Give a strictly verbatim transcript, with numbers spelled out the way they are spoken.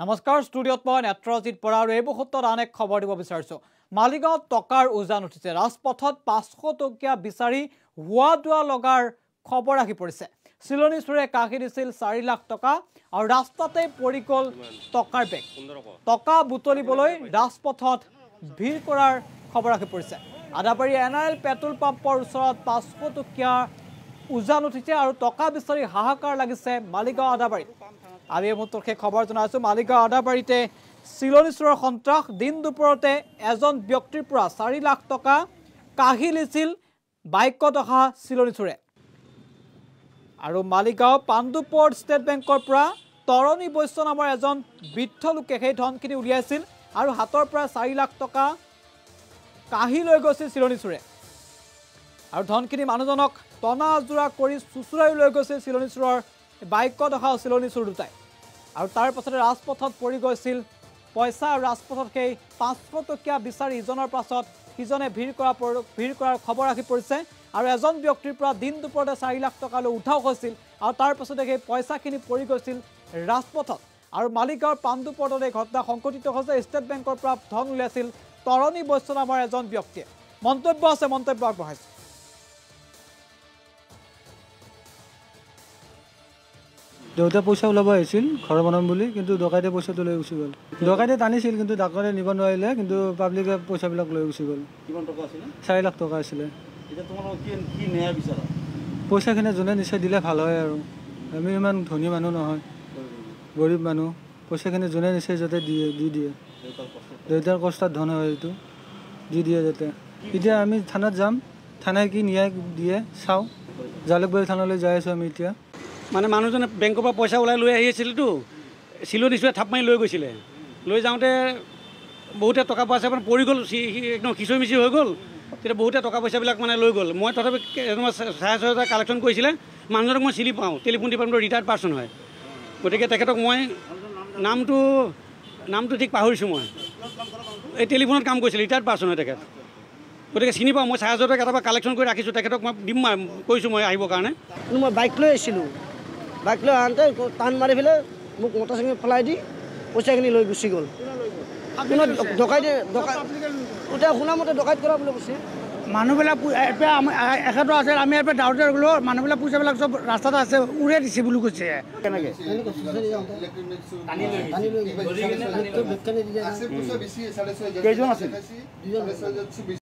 नमस्कार स्टूडियोत मैं नेत्रजित बरा और यह मुहूर्त आन एक खबर दी विचार। मालिगांव टकार उजान उठिसे राजपथत पाँच सौ टकिया विचारी हुआ दुआ लगार खबर आखि परिसे। सिलनी सुरे काखि दिसिल चार लाख टका और रास्ताते परि गल टकार बेग। टका बुतलिबोलै राजपथत भिड़ करार खबर आखि परिसे। आदाबारी एनआरएल पेट्रोल पाम्पर ओसरत पाँच सौ टकिया उजान उठिसे और टका विचारी हाहाकार लागिसे मालिगांव आदाबारी। आमी मुहूर्त से खबर जाना मालिगांव आदाबारीते सिलनी सुर सन्त्रास दिन दुपरते एजन व्यक्तिर पुरा चार लाख टका काढ़ी लिसिल बाइकत अहा सिलनी सुरे। और मालिगांव पांडुपोर्ट स्टेट बैंकर पुरा तरुणी वैश्य नाমৰ एजन बृद्ध लोके সেই ধনখিনি উলিয়াইছিল और हाथों पर चार लाख टका काढ़ी লৈ গৈছিল सिलनी सुरे। और धनखिनि मानुजनक टना आजोरा কৰি চুচুৰাই লৈ গৈছিল सिलनी सुरर बाइकत अहा सिलनी सुर दुटाई। और तार पाछते राजपथत परि গৈছিল पैसा और राजपथत সেই पाँच सौ टकिया विचारी इजनर पाছত सिजने भिड़ करा भिड़ करार खबर आखि परिसे। और एजन व्यक्तिर पुरा दिन दुपरते चार लाख टका लो उठाव होइसिल और तार पाछते সেই पैसाखिनि परि গৈছিল राजपथत। और मालिगांव पांडुपोर्टत এই घटना সংঘটিত হৈছে। स्टेट बैंकर पुरा धन উলিয়াইছিল तरुणी वैश्य नाমৰ एजन व्यक्तिয়ে। মন্তব্য আছে মন্তব্য আগবঢ়াইছে। देवता पैसा ऊल घर बनाम कि डकाइते पैसा तो लै गल डकाइते टानी कि डाकरे निब नारे कि पब्लिके पैसा लै गुस गल चार लाख टका पैसा खेल जोने निश्चय दिले भल है। और आम इन धनी मानु ना गरीब मानु पैसा खेल जोने निश्चय जो दिए दिए देवतार कष्ट धन है ये दी दिए जो इतना आम थाना जाम थाना कि न्याय दिए चाओ जालुकबारी थाना जाए आम इतना माने मानुजने बैंकर पर पैसा ऊल् ली तो सिलनी सुरे थाप मारि लै गई लै जाते बहुते टका पैसा मैं पड़ गल एकदम खिचर मिचर हो गल बहुते टका पैसा मैं लै गल। मैं तथा साढ़े छह हजार कालेक्शन कर मानुजनक मैं चिनी पाऊँ टेलीफोन डिपार्टमेंट रिटायर्ड पार्सन है गति के मैं नाम तो नाम तो ठीक पाहरी मैं टेलीफोन काम कर रिटायर्ड पार्सन है गति के चिनी पाऊँ मैं साढ़े छह हजार टका कालेक्शन कर रखी मैं दीम मैं कारण मैं बाइक लो बाइक लो आनते टान मारि फेले मोक मोटर साइकेल फैलाई दी पैसा खी लै गुस गल डकाई शुना मत डकाइत कर मानुबला आम डाउट गलो मानुबला पैसा सब रास्ता आसे उड़े दी कैसे।